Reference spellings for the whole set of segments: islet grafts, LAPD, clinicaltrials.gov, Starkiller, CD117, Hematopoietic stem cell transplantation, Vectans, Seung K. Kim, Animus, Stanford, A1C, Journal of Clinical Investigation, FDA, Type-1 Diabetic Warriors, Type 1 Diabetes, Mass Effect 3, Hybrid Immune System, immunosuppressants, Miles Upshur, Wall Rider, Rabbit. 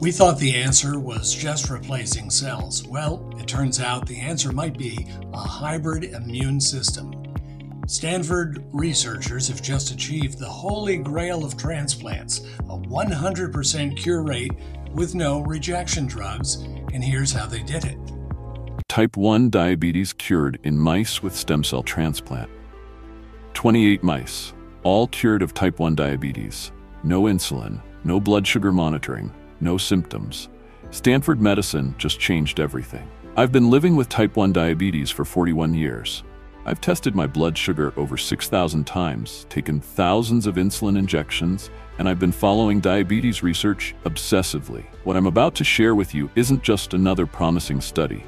We thought the answer was just replacing cells. Well, it turns out the answer might be a hybrid immune system. Stanford researchers have just achieved the holy grail of transplants, a 100% cure rate with no rejection drugs, and here's how they did it. Type 1 diabetes cured in mice with stem cell transplant. 28 mice, all cured of type 1 diabetes. No insulin, no blood sugar monitoring, no symptoms. Stanford medicine just changed everything. I've been living with type 1 diabetes for 41 years. I've tested my blood sugar over 6,000 times, taken thousands of insulin injections, and I've been following diabetes research obsessively. What I'm about to share with you isn't just another promising study.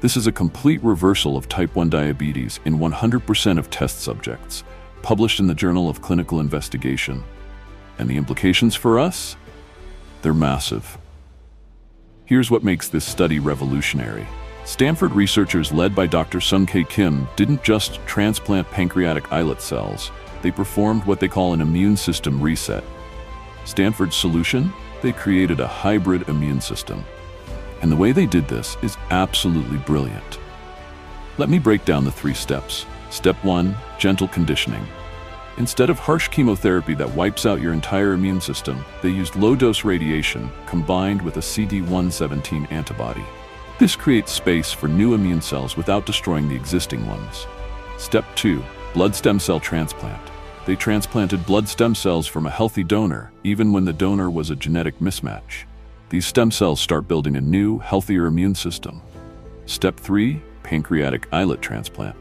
This is a complete reversal of type 1 diabetes in 100% of test subjects, published in the Journal of Clinical Investigation. And the implications for us? They're massive. Here's what makes this study revolutionary. Stanford researchers led by Dr. Seung K. Kim didn't just transplant pancreatic islet cells, they performed what they call an immune system reset. Stanford's solution? They created a hybrid immune system. And the way they did this is absolutely brilliant. Let me break down the 3 steps. Step 1, gentle conditioning. Instead of harsh chemotherapy that wipes out your entire immune system, they used low-dose radiation combined with a CD117 antibody. This creates space for new immune cells without destroying the existing ones. Step 2, blood stem cell transplant. They transplanted blood stem cells from a healthy donor, even when the donor was a genetic mismatch. These stem cells start building a new, healthier immune system. Step 3, pancreatic islet transplant.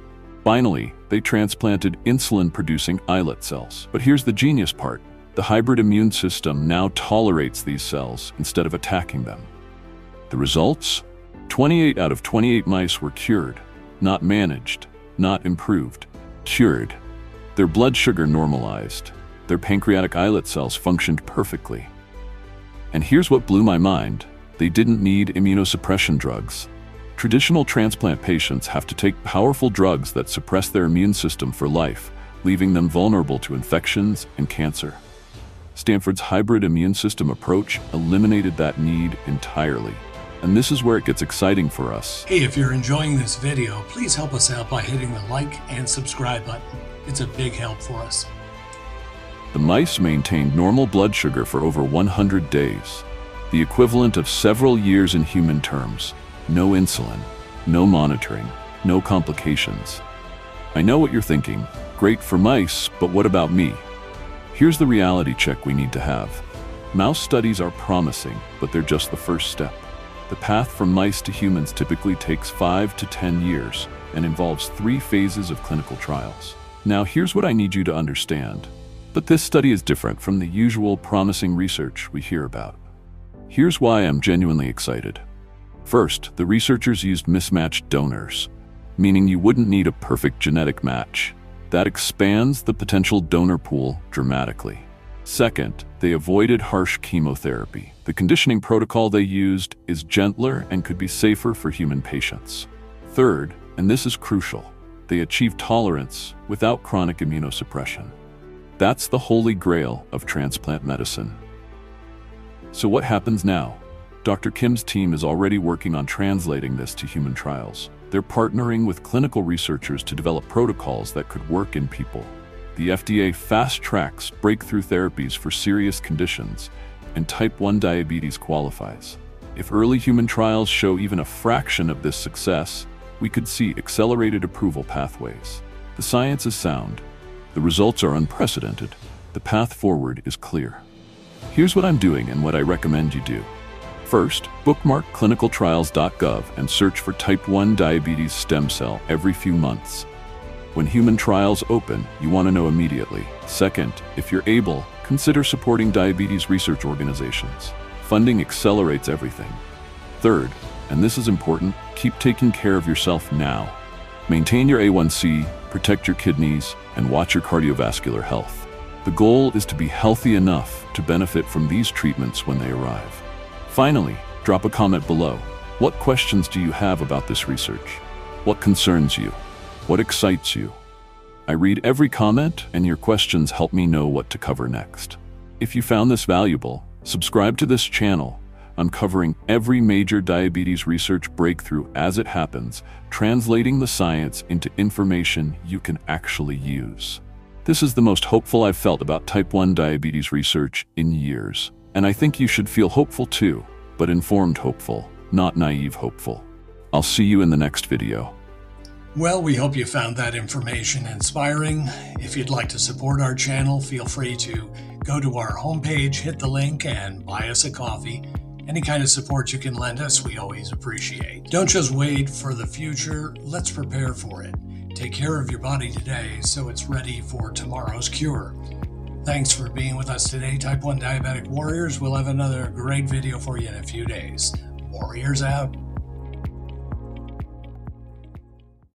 Finally, they transplanted insulin-producing islet cells. But here's the genius part. The hybrid immune system now tolerates these cells instead of attacking them. The results? 28 out of 28 mice were cured, not managed, not improved, cured. Their blood sugar normalized. Their pancreatic islet cells functioned perfectly. And here's what blew my mind. They didn't need immunosuppression drugs. Traditional transplant patients have to take powerful drugs that suppress their immune system for life, leaving them vulnerable to infections and cancer. Stanford's hybrid immune system approach eliminated that need entirely. And this is where it gets exciting for us. Hey, if you're enjoying this video, please help us out by hitting the like and subscribe button. It's a big help for us. The mice maintained normal blood sugar for over 100 days, the equivalent of several years in human terms. No insulin, no monitoring, no complications. I know what you're thinking. Great for mice, but what about me? Here's the reality check we need to have. Mouse studies are promising, but they're just the first step. The path from mice to humans typically takes 5 to 10 years and involves 3 phases of clinical trials. Now, here's what I need you to understand. But this study is different from the usual promising research we hear about. Here's why I'm genuinely excited. First, the researchers used mismatched donors, meaning you wouldn't need a perfect genetic match. That expands the potential donor pool dramatically. Second, they avoided harsh chemotherapy. The conditioning protocol they used is gentler and could be safer for human patients. Third, and this is crucial, they achieved tolerance without chronic immunosuppression. That's the holy grail of transplant medicine. So what happens now? Dr. Kim's team is already working on translating this to human trials. They're partnering with clinical researchers to develop protocols that could work in people. The FDA fast-tracks breakthrough therapies for serious conditions, and type 1 diabetes qualifies. If early human trials show even a fraction of this success, we could see accelerated approval pathways. The science is sound. The results are unprecedented. The path forward is clear. Here's what I'm doing and what I recommend you do. First, bookmark clinicaltrials.gov and search for type 1 diabetes stem cell every few months. When human trials open, you want to know immediately. Second, if you're able, consider supporting diabetes research organizations. Funding accelerates everything. Third, and this is important, keep taking care of yourself now. Maintain your A1C, protect your kidneys, and watch your cardiovascular health. The goal is to be healthy enough to benefit from these treatments when they arrive. Finally, drop a comment below. What questions do you have about this research? What concerns you? What excites you? I read every comment, and your questions help me know what to cover next. If you found this valuable, Subscribe to this channel, uncovering every major diabetes research breakthrough as it happens, translating the science into information you can actually use. This is the most hopeful I've felt about type 1 diabetes research in years, and I think you should feel hopeful too, but informed hopeful, not naive hopeful. I'll see you in the next video. Well, we hope you found that information inspiring. If you'd like to support our channel, feel free to go to our homepage, hit the link, and buy us a coffee. Any kind of support you can lend us, we always appreciate. Don't just wait for the future, let's prepare for it. Take care of your body today so it's ready for tomorrow's cure. Thanks for being with us today, Type 1 Diabetic Warriors. We'll have another great video for you in a few days. Warriors out.